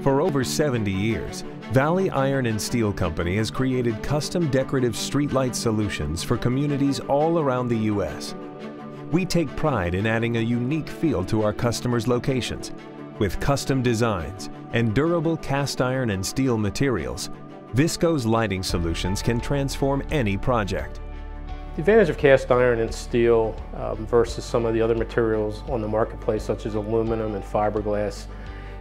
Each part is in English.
For over 70 years, Valley Iron and Steel Company has created custom decorative streetlight solutions for communities all around the U.S. We take pride in adding a unique feel to our customers' locations. With custom designs and durable cast iron and steel materials, VISCO's lighting solutions can transform any project. The advantage of cast iron and steel versus some of the other materials on the marketplace, such as aluminum and fiberglass,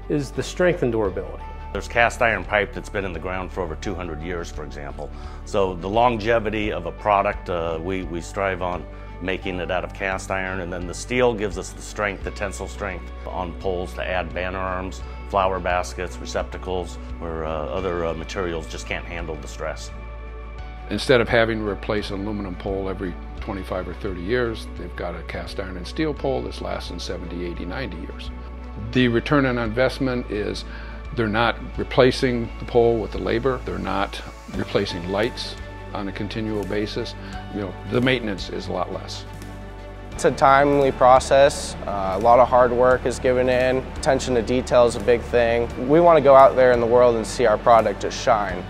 is the strength and durability. There's cast iron pipe that's been in the ground for over 200 years, for example. So the longevity of a product, we strive on making it out of cast iron, and then the steel gives us the strength, the tensile strength on poles to add banner arms, flower baskets, receptacles, where other materials just can't handle the stress. Instead of having to replace an aluminum pole every 25 or 30 years, they've got a cast iron and steel pole that's lasting 70, 80, 90 years. The return on investment is they're not replacing the pole with the labor, they're not replacing lights on a continual basis. You know, the maintenance is a lot less. It's a timely process. A lot of hard work is given in. Attention to detail is a big thing. We want to go out there in the world and see our product just shine.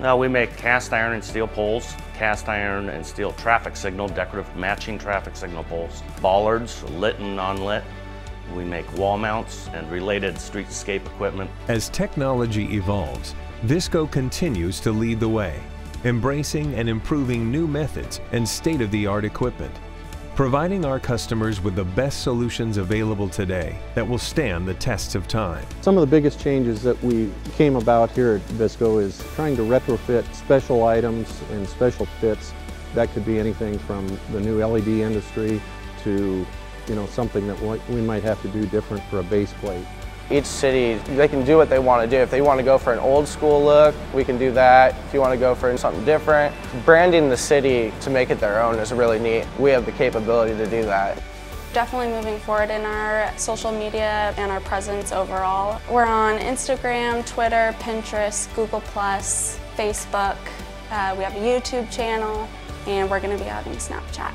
Now we make cast iron and steel poles, cast iron and steel traffic signal, decorative matching traffic signal poles, bollards, lit and non-lit. We make wall mounts and related streetscape equipment. As technology evolves, VISCO continues to lead the way, embracing and improving new methods and state-of-the-art equipment, providing our customers with the best solutions available today that will stand the tests of time. Some of the biggest changes that we came about here at VISCO is trying to retrofit special items and special fits. That could be anything from the new LED industry to something that we might have to do different for a base plate. Each city, they can do what they want to do. If they want to go for an old school look, we can do that. If you want to go for something different, branding the city to make it their own is really neat. We have the capability to do that. Definitely moving forward in our social media and our presence overall. We're on Instagram, Twitter, Pinterest, Google+, Facebook. We have a YouTube channel, and we're going to be adding Snapchat.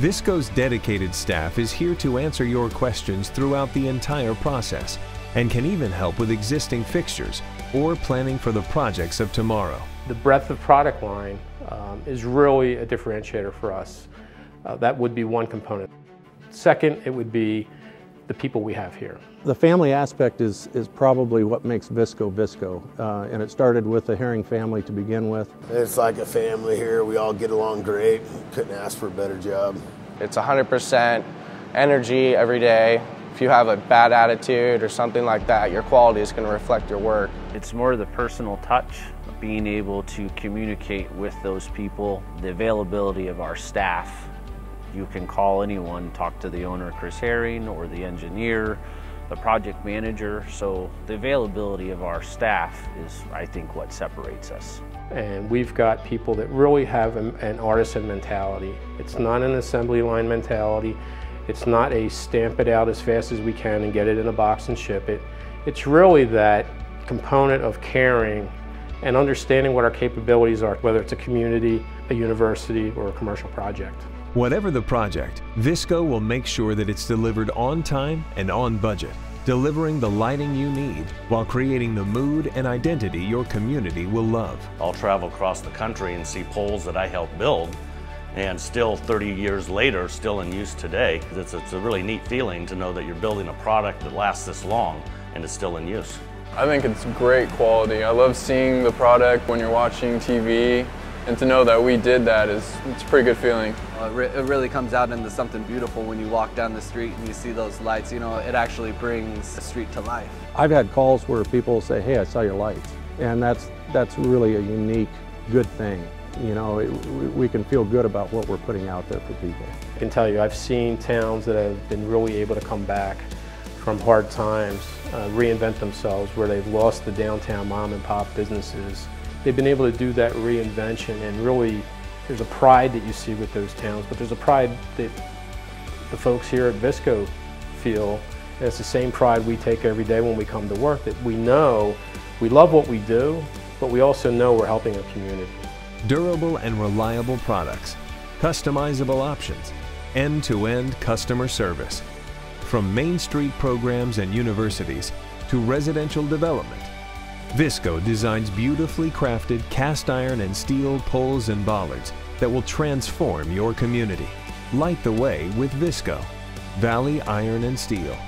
VISCO's dedicated staff is here to answer your questions throughout the entire process and can even help with existing fixtures or planning for the projects of tomorrow. The breadth of product line is really a differentiator for us. That would be one component. Second, it would be the people we have here. The family aspect is probably what makes VISCO VISCO, and it started with the Herring family to begin with. It's like a family here. We all get along great. Couldn't ask for a better job. It's 100% energy every day. If you have a bad attitude or something like that, your quality is going to reflect your work. It's more the personal touch, being able to communicate with those people, the availability of our staff. You can call anyone, talk to the owner, Chris Herring, or the engineer, the project manager. So the availability of our staff is, I think, what separates us. And we've got people that really have an artisan mentality. It's not an assembly line mentality. It's not a stamp it out as fast as we can and get it in a box and ship it. It's really that component of caring and understanding what our capabilities are, whether it's a community, a university, or a commercial project. Whatever the project, VISCO will make sure that it's delivered on time and on budget, delivering the lighting you need while creating the mood and identity your community will love. I'll travel across the country and see poles that I helped build and still 30 years later, still in use today. It's a really neat feeling to know that you're building a product that lasts this long and is still in use. I think it's great quality. I love seeing the product when you're watching TV. And to know that we did that it's a pretty good feeling. It really comes out into something beautiful when you walk down the street and you see those lights. You know, it actually brings the street to life. I've had calls where people say, "Hey, I saw your lights," and that's really a unique, good thing. You know, we can feel good about what we're putting out there for people. I can tell you, I've seen towns that have been really able to come back from hard times, reinvent themselves, where they've lost the downtown mom and pop businesses. They've been able to do that reinvention, and really there's a pride that you see with those towns, but there's a pride that the folks here at VISCO feel, and it's the same pride we take every day when we come to work, that we know we love what we do, but we also know we're helping our community. Durable and reliable products, customizable options, end-to-end customer service, from Main Street programs and universities to residential development. VISCO designs beautifully crafted cast iron and steel poles and bollards that will transform your community. Light the way with VISCO. Valley Iron and Steel.